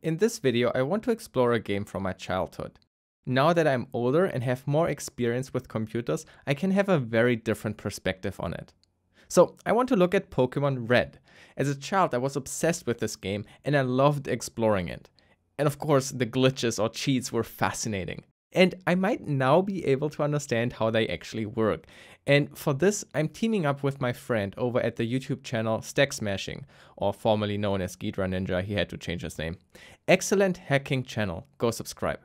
In this video, I want to explore a game from my childhood. Now that I'm older and have more experience with computers, I can have a very different perspective on it. So I want to look at Pokemon Red. As a child, I was obsessed with this game and I loved exploring it. And of course, the glitches or cheats were fascinating. And I might now be able to understand how they actually work. And for this, I'm teaming up with my friend over at the YouTube channel Stacksmashing, or formerly known as GhidraNinja, he had to change his name. Excellent hacking channel, go subscribe.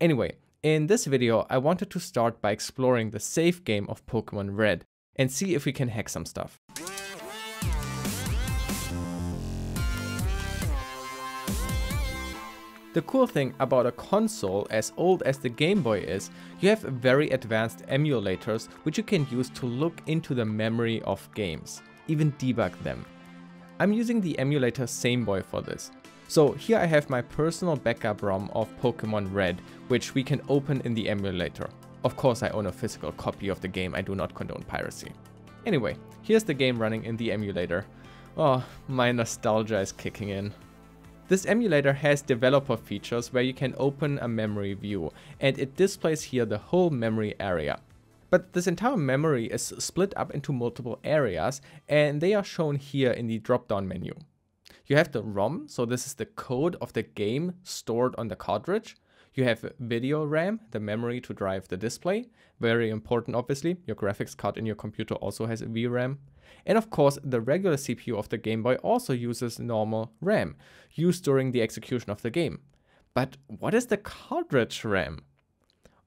Anyway, in this video, I wanted to start by exploring the save game of Pokemon Red and see if we can hack some stuff. The cool thing about a console as old as the Game Boy is, you have very advanced emulators which you can use to look into the memory of games, even debug them. I'm using the emulator SameBoy for this. So here I have my personal backup ROM of Pokemon Red, which we can open in the emulator. Of course I own a physical copy of the game, I do not condone piracy. Anyway, here's the game running in the emulator. Oh, my nostalgia is kicking in. This emulator has developer features where you can open a memory view, and it displays here the whole memory area. But this entire memory is split up into multiple areas, and they are shown here in the drop-down menu. You have the ROM, so this is the code of the game stored on the cartridge. You have video RAM, the memory to drive the display. Very important, obviously. Your graphics card in your computer also has a VRAM. And of course, the regular CPU of the Game Boy also uses normal RAM, used during the execution of the game. But what is the cartridge RAM?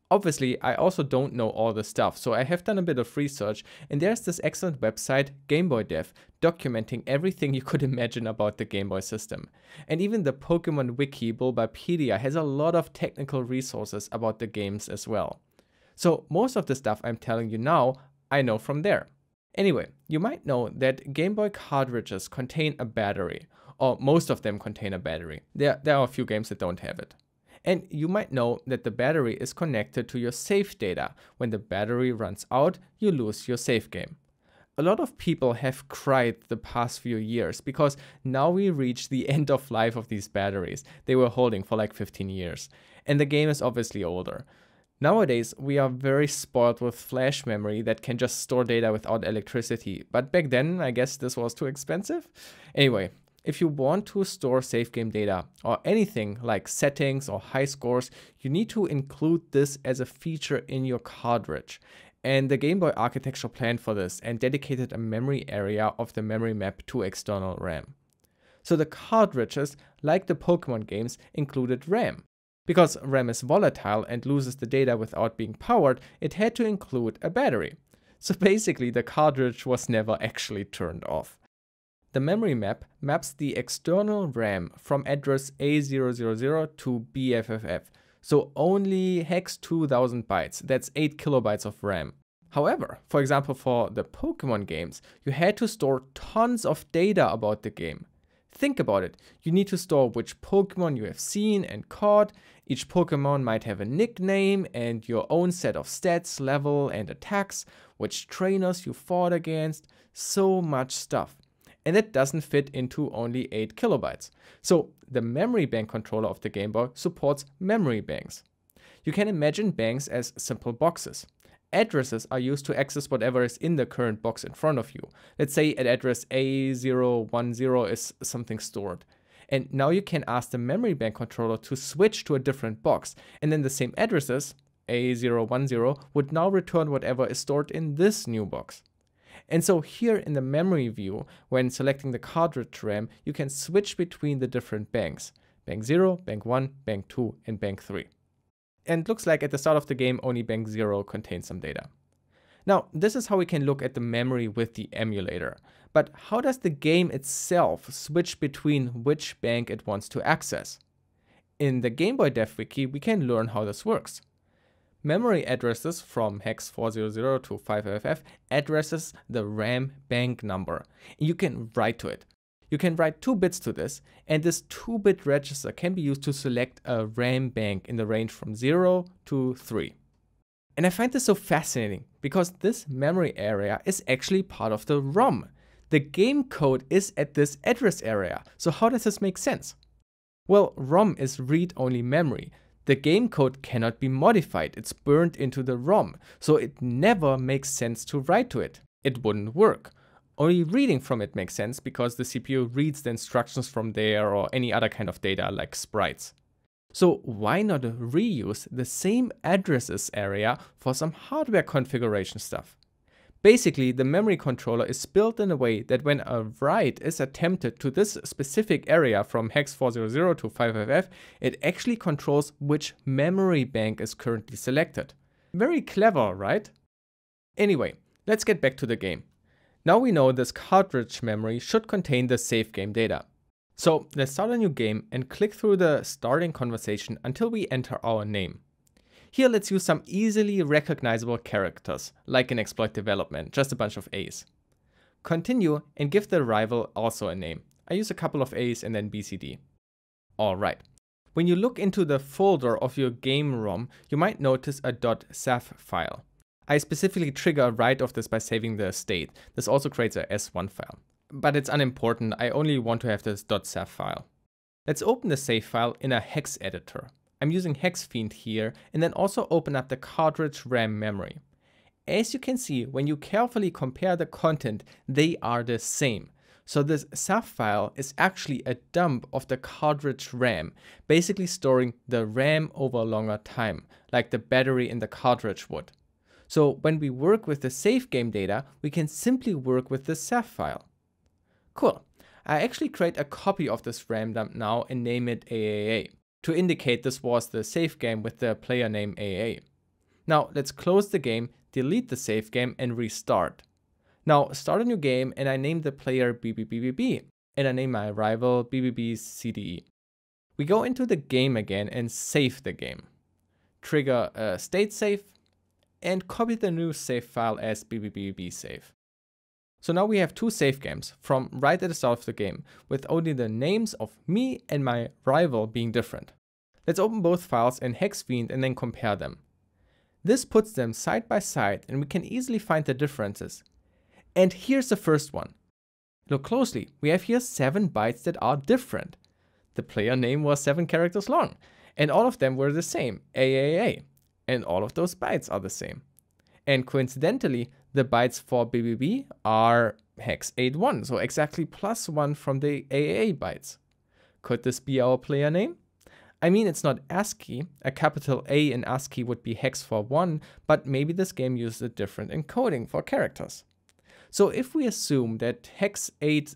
Obviously, I also don't know all the stuff, so I have done a bit of research, and there's this excellent website, Game Boy Dev, documenting everything you could imagine about the Game Boy system. And even the Pokemon Wiki, Bulbapedia, has a lot of technical resources about the games as well. So most of the stuff I'm telling you now, I know from there. Anyway, you might know that Game Boy cartridges contain a battery, or most of them contain a battery. There are a few games that don't have it. And you might know that the battery is connected to your save data. When the battery runs out, you lose your save game. A lot of people have cried the past few years because now we reach the end of life of these batteries. They were holding for like 15 years. And the game is obviously older. Nowadays, we are very spoiled with flash memory that can just store data without electricity, but back then, I guess this was too expensive? Anyway, if you want to store save game data or anything like settings or high scores, you need to include this as a feature in your cartridge. And the Game Boy architecture planned for this and dedicated a memory area of the memory map to external RAM. So the cartridges, like the Pokemon games, included RAM. Because RAM is volatile and loses the data without being powered, it had to include a battery. So basically the cartridge was never actually turned off. The memory map maps the external RAM from address A000 to BFFF, so only hex 2000 bytes, that's 8 kilobytes of RAM. However, for example for the Pokemon games, you had to store tons of data about the game. Think about it, you need to store which Pokemon you have seen and caught, each Pokemon might have a nickname and your own set of stats, level and attacks, which trainers you fought against, so much stuff. And that doesn't fit into only 8 kilobytes. So the memory bank controller of the Game Boy supports memory banks. You can imagine banks as simple boxes. Addresses are used to access whatever is in the current box in front of you. Let's say at address A010 is something stored. And now you can ask the memory bank controller to switch to a different box. And then the same addresses, A010, would now return whatever is stored in this new box. And so here in the memory view, when selecting the cartridge RAM, you can switch between the different banks. Bank 0, Bank 1, Bank 2, and Bank 3. And looks like at the start of the game, only bank 0 contains some data. Now, this is how we can look at the memory with the emulator. But how does the game itself switch between which bank it wants to access? In the Game Boy Dev Wiki, we can learn how this works. Memory addresses from hex 400 to 5FF addresses the RAM bank number. You can write to it. You can write 2 bits to this, and this 2-bit register can be used to select a RAM bank in the range from 0 to 3. And I find this so fascinating because this memory area is actually part of the ROM. The game code is at this address area. So how does this make sense? Well, ROM is read-only memory. The game code cannot be modified, it's burned into the ROM, so it never makes sense to write to it. It wouldn't work. Only reading from it makes sense because the CPU reads the instructions from there or any other kind of data like sprites. So why not reuse the same addresses area for some hardware configuration stuff? Basically, the memory controller is built in a way that when a write is attempted to this specific area from hex 400 to 5FF, it actually controls which memory bank is currently selected. Very clever, right? Anyway, let's get back to the game. Now we know this cartridge memory should contain the save game data. So let's start a new game and click through the starting conversation until we enter our name. Here let's use some easily recognizable characters, like in exploit development, just a bunch of A's. Continue and give the rival also a name. I use a couple of A's and then BCD. Alright. When you look into the folder of your game ROM, you might notice a .sav file. I specifically trigger a write of this by saving the state. This also creates a S1 file. But it's unimportant, I only want to have this .sav file. Let's open the save file in a hex editor. I'm using HexFiend here, and then also open up the cartridge RAM memory. As you can see, when you carefully compare the content, they are the same. So this .sav file is actually a dump of the cartridge RAM, basically storing the RAM over longer time, like the battery in the cartridge would. So when we work with the save game data, we can simply work with the .sav file. Cool. I actually create a copy of this RAM dump now and name it AAA, to indicate this was the save game with the player name AA. Now let's close the game, delete the save game and restart. Now start a new game and I name the player BBBBB and I name my rival BBBCDE. We go into the game again and save the game. Trigger a state save and copy the new save file as BBBBB save. So now we have two save games from right at the start of the game, with only the names of me and my rival being different. Let's open both files in HexFiend and then compare them. This puts them side by side and we can easily find the differences. And here's the first one. Look closely, we have here 7 bytes that are different. The player name was 7 characters long and all of them were the same, AAA, and all of those bytes are the same. And coincidentally, the bytes for BBB are hex 81, so exactly +1 from the AA bytes. Could this be our player name? I mean, it's not ASCII, a capital A in ASCII would be hex for 1, but maybe this game used a different encoding for characters. So if we assume that hex 80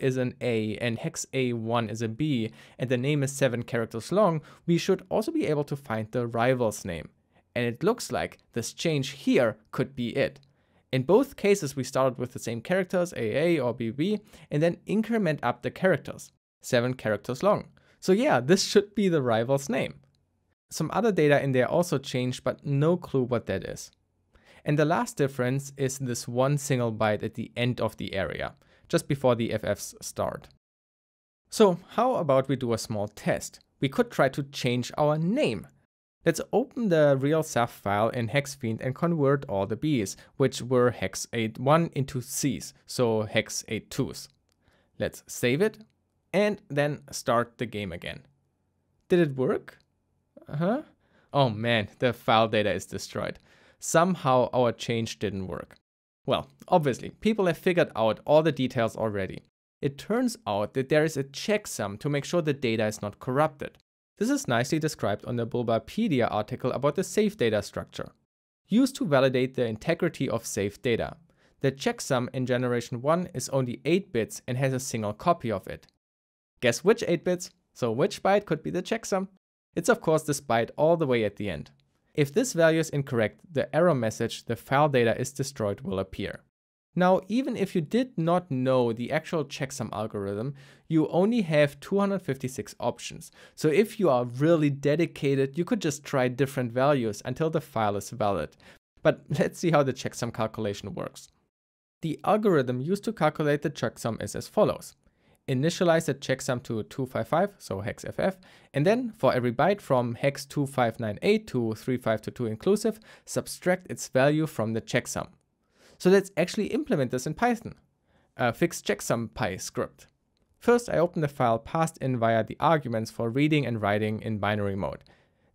is an A and hex A1 is a B, and the name is 7 characters long, we should also be able to find the rival's name. And it looks like this change here could be it. In both cases, we started with the same characters, AA or BB, and then increment up the characters, 7 characters long. So yeah, this should be the rival's name. Some other data in there also changed, but no clue what that is. And the last difference is this 1 single byte at the end of the area, just before the FFs start. So how about we do a small test? We could try to change our name. Let's open the real .sav file in HexFiend and convert all the B's, which were hex 81 into C's, so hex 82's. Let's save it and then start the game again. Did it work? Oh man, the file data is destroyed. Somehow our change didn't work. Well, obviously, people have figured out all the details already. It turns out that there is a checksum to make sure the data is not corrupted. This is nicely described on the Bulbapedia article about the save data structure. Used to validate the integrity of saved data. The checksum in generation 1 is only 8 bits and has a single copy of it. Guess which 8 bits? So which byte could be the checksum? It's of course this byte all the way at the end. If this value is incorrect, the error message "the file data is destroyed" will appear. Now, even if you did not know the actual checksum algorithm, you only have 256 options. So if you are really dedicated, you could just try different values until the file is valid. But let's see how the checksum calculation works. The algorithm used to calculate the checksum is as follows. Initialize the checksum to 255, so hex FF, and then for every byte from hex 2598 to 3522 inclusive, subtract its value from the checksum. So let's actually implement this in Python. A fixed checksum Py script. First, I open the file passed in via the arguments for reading and writing in binary mode.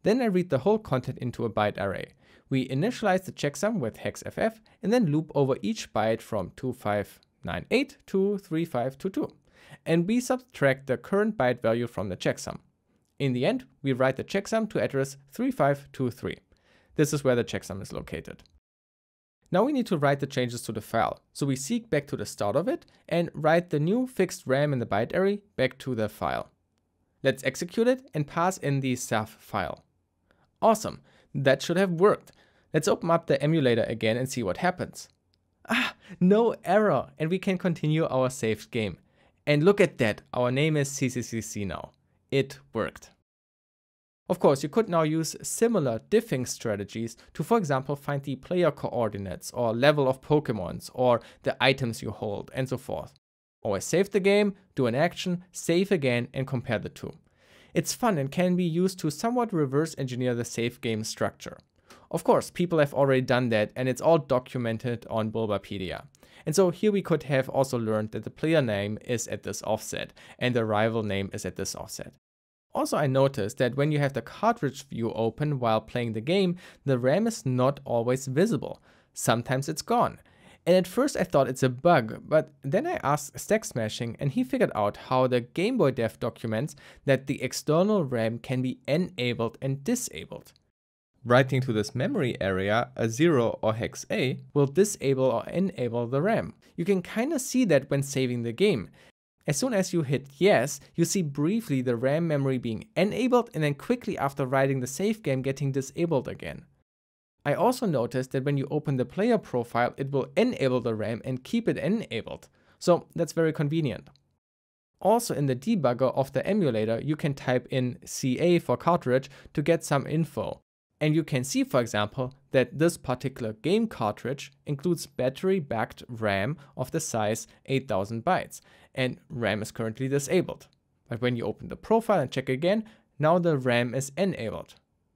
Then I read the whole content into a byte array. We initialize the checksum with hexff and then loop over each byte from 2598 to 3522. And we subtract the current byte value from the checksum. In the end, we write the checksum to address 3523. This is where the checksum is located. Now we need to write the changes to the file, so we seek back to the start of it and write the new fixed RAM in the byte array back to the file. Let's execute it and pass in the SAF file. Awesome, that should have worked. Let's open up the emulator again and see what happens. Ah, no error, and we can continue our saved game. And look at that, our name is CCCC now. It worked. Of course, you could now use similar diffing strategies to, for example, find the player coordinates or level of Pokemons or the items you hold and so forth. Always save the game, do an action, save again and compare the two. It's fun and can be used to somewhat reverse engineer the save game structure. Of course, people have already done that and it's all documented on Bulbapedia. And so here we could have also learned that the player name is at this offset and the rival name is at this offset. Also, I noticed that when you have the cartridge view open while playing the game, the RAM is not always visible. Sometimes it's gone. And at first I thought it's a bug, but then I asked Stacksmashing and he figured out how the Game Boy Dev documents that the external RAM can be enabled and disabled. Writing to this memory area, a 0 or hex A will disable or enable the RAM. You can kinda see that when saving the game. As soon as you hit yes, you see briefly the RAM memory being enabled and then quickly after writing the save game getting disabled again. I also noticed that when you open the player profile, it will enable the RAM and keep it enabled. So that's very convenient. Also in the debugger of the emulator, you can type in CA for cartridge to get some info. And you can see, for example, that this particular game cartridge includes battery-backed RAM of the size 8000 bytes, and RAM is currently disabled. But when you open the profile and check again, now the RAM is enabled.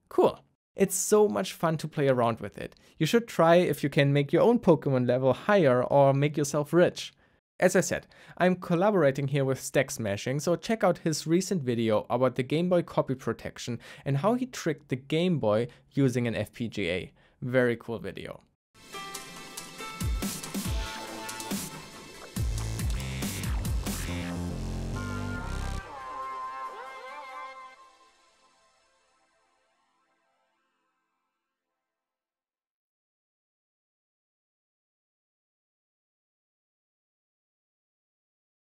Cool. It's so much fun to play around with it. You should try if you can make your own Pokemon level higher or make yourself rich. As I said, I'm collaborating here with Stacksmashing, so check out his recent video about the Game Boy copy protection and how he tricked the Game Boy using an FPGA. Very cool video.